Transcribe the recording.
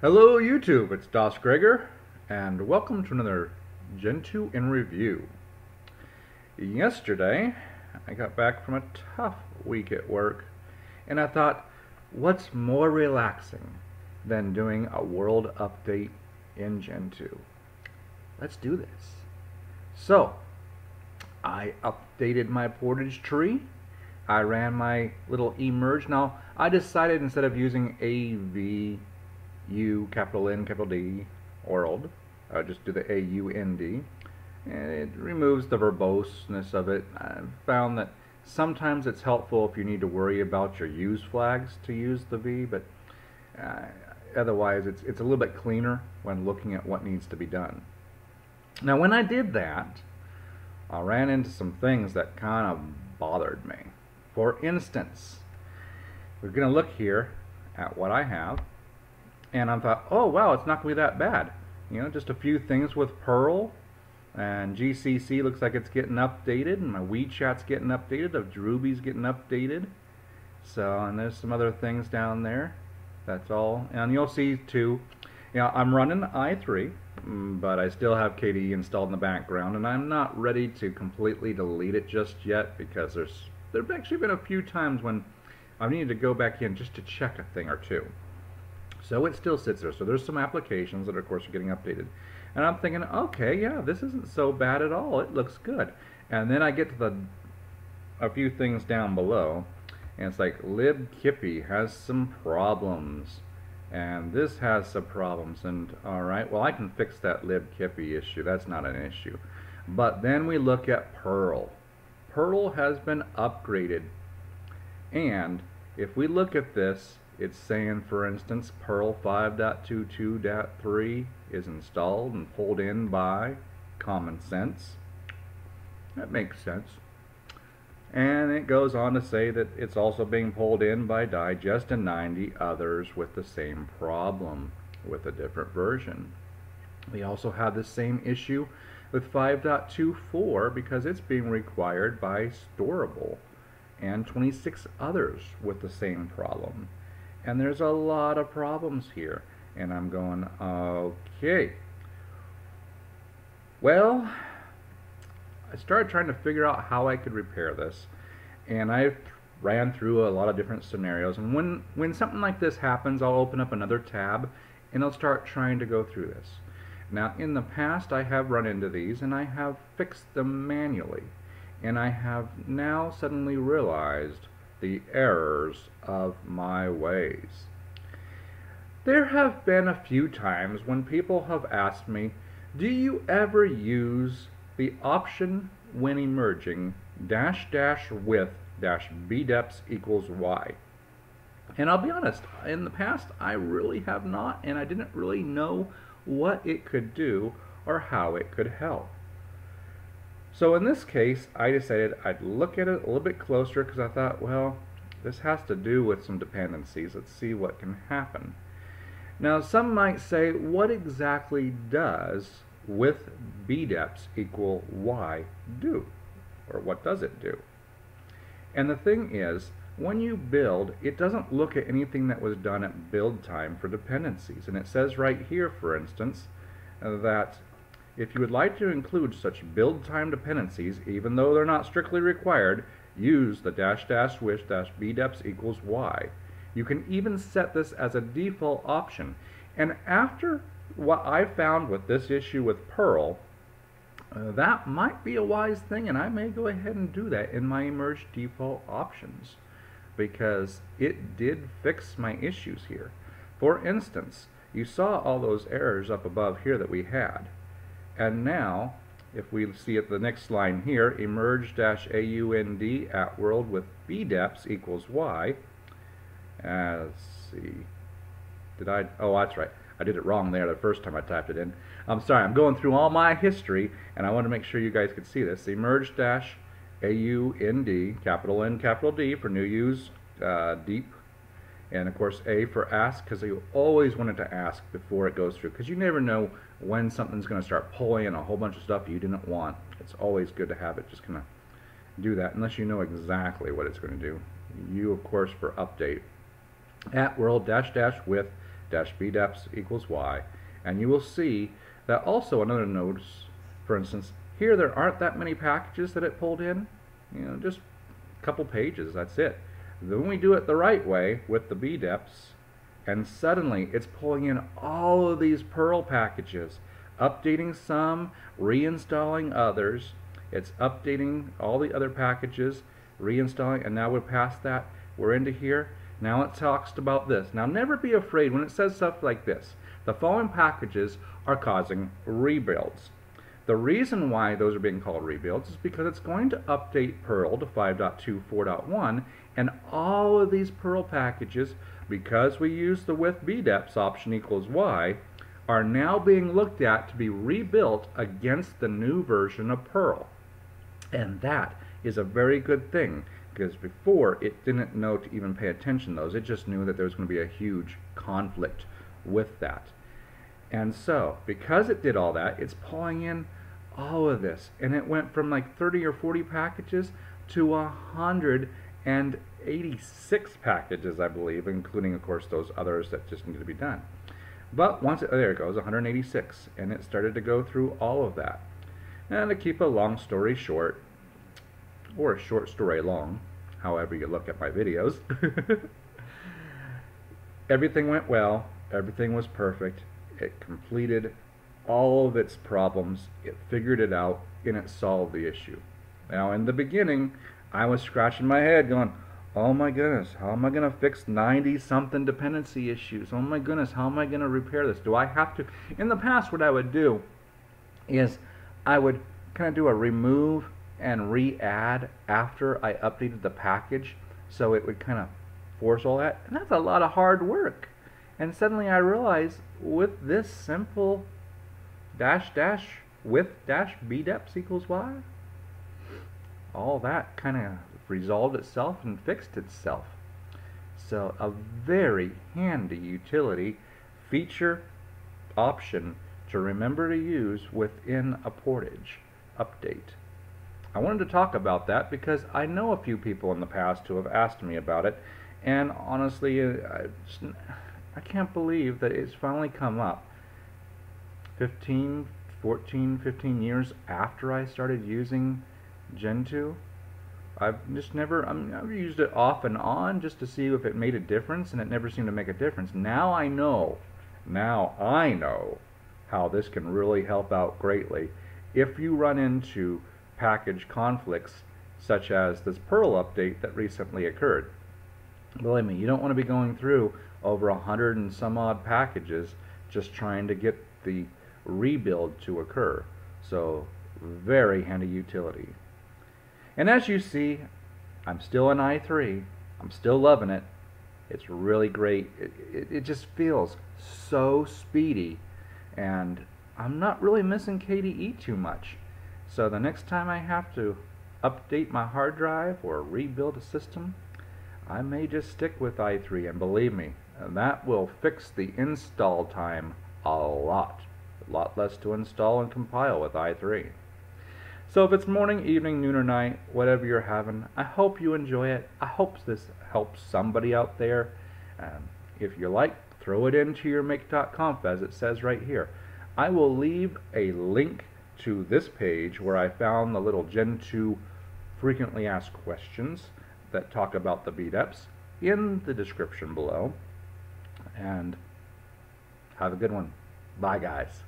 Hello YouTube, it's DasGregor, and welcome to another Gentoo in Review. Yesterday, I got back from a tough week at work, and I thought, what's more relaxing than doing a world update in Gentoo? Let's do this. So, I updated my Portage tree. I ran my little emerge. Now, I decided instead of using AVU, capital N, capital D, world, I just do the AUND, and it removes the verboseness of it. I've found that sometimes it's helpful if you need to worry about your use flags to use the V, but otherwise it's a little bit cleaner when looking at what needs to be done. Now, when I did that, I ran into some things that kind of bothered me. For instance, we're going to look here at what I have, and I thought, oh wow, it's not going to be that bad. You know, just a few things with Perl, and GCC looks like it's getting updated, and my WeChat's getting updated, the Droobie's getting updated. So, and there's some other things down there. That's all. And you'll see too, you know, I'm running i3, but I still have KDE installed in the background, and I'm not ready to completely delete it just yet, because there've actually been a few times when I've needed to go back in just to check a thing or two. So it still sits there. So there's some applications that, of course, are getting updated. And I'm thinking, okay, yeah, this isn't so bad at all. It looks good. And then I get to a few things down below, and it's like, libkippy has some problems, and this has some problems, and all right, well, I can fix that libkippy issue. That's not an issue. But then we look at Perl. Perl has been upgraded, and if we look at this, it's saying, for instance, Perl 5.22.3 is installed and pulled in by Common Sense. That makes sense. And it goes on to say that it's also being pulled in by Digest and 90 others with the same problem with a different version. We also have the same issue with 5.24 because it's being required by Storable and 26 others with the same problem. And there's a lot of problems here, and I'm going, okay. Well, I started trying to figure out how I could repair this, and I ran through a lot of different scenarios. And when something like this happens, I'll open up another tab, and I'll start trying to go through this. Now, in the past, I have run into these, and I have fixed them manually, and I have now suddenly realized the errors of my ways. There have been a few times when people have asked me, do you ever use the option when emerging --with -bdeps = y? And I'll be honest, in the past I really have not, and I didn't really know what it could do or how it could help. So in this case, I decided I'd look at it a little bit closer, because I thought, well, this has to do with some dependencies. Let's see what can happen. Now, some might say, what exactly does --with -bdeps = y do? Or what does it do? And the thing is, when you build, it doesn't look at anything that was done at build time for dependencies. And it says right here, for instance, that if you would like to include such build time dependencies, even though they're not strictly required, use the --with -bdeps = y. You can even set this as a default option. And after what I found with this issue with Perl, that might be a wise thing, and I may go ahead and do that in my emerge default options, because it did fix my issues here. For instance, you saw all those errors up above here that we had. And now, if we see at the next line here, emerge --aund @world with bdeps = y. Let's see. Did I? Oh, that's right. I did it wrong there the first time I typed it in. I'm sorry. I'm going through all my history, and I want to make sure you guys could see this. Emerge --aund, capital N, capital D for new use, deep, and of course A for ask, because you always wanted to ask before it goes through, because you never know when something's going to start pulling in a whole bunch of stuff you didn't want. It's always good to have it just kind of do that, unless you know exactly what it's going to do. You, of course, for update @world -with -bdeps equals y, and you will see that also another notice, for instance, here there aren't that many packages that it pulled in, you know, just a couple pages, that's it. Then we do it the right way with the bdeps, and suddenly it's pulling in all of these Perl packages, updating some, reinstalling others, it's updating all the other packages, reinstalling, and now we're past that, we're into here. Now it talks about this. Now never be afraid when it says stuff like this. The following packages are causing rebuilds. The reason why those are being called rebuilds is because it's going to update Perl to 5.2.4.1, and all of these Perl packages, because we use the with bdeps option equals y, are now being looked at to be rebuilt against the new version of Perl. And that is a very good thing, because before it didn't know to even pay attention to those. It just knew that there was going to be a huge conflict with that. And so because it did all that, it's pulling in all of this, and it went from like 30 or 40 packages to 186 packages, I believe, including of course those others that just need to be done. But once it, there it goes, 186, and it started to go through all of that. And to keep a long story short, or a short story long, however you look at my videos, everything went well, everything was perfect, it completed all of its problems, it figured it out, and it solved the issue. Now in the beginning, I was scratching my head going, oh my goodness, how am I going to fix 90-something dependency issues? Oh my goodness, how am I going to repair this? Do I have to? In the past, what I would do is I would kind of do a remove and re-add after I updated the package, so it would kind of force all that, and that's a lot of hard work. And suddenly I realized with this simple -- with -bdeps equals y, all that kind of resolved itself and fixed itself. So a very handy utility feature option to remember to use within a Portage update. I wanted to talk about that because I know a few people in the past who have asked me about it, and honestly I can't believe that it's finally come up 15 years after I started using Gentoo. I've used it off and on just to see if it made a difference, and it never seemed to make a difference. Now I know. Now I know how this can really help out greatly if you run into package conflicts such as this Perl update that recently occurred. Believe me, you don't want to be going through over 100 and some odd packages just trying to get the rebuild to occur. So very handy utility. And as you see, I'm still in i3, I'm still loving it, it's really great, it just feels so speedy, and I'm not really missing KDE too much. So the next time I have to update my hard drive or rebuild a system, I may just stick with i3, and believe me, that will fix the install time a lot less to install and compile with i3. So if it's morning, evening, noon, or night, whatever you're having, I hope you enjoy it. I hope this helps somebody out there. If you like, throw it into your make.conf, as it says right here. I will leave a link to this page where I found the little Gentoo frequently asked questions that talk about the bdeps in the description below. And have a good one. Bye, guys.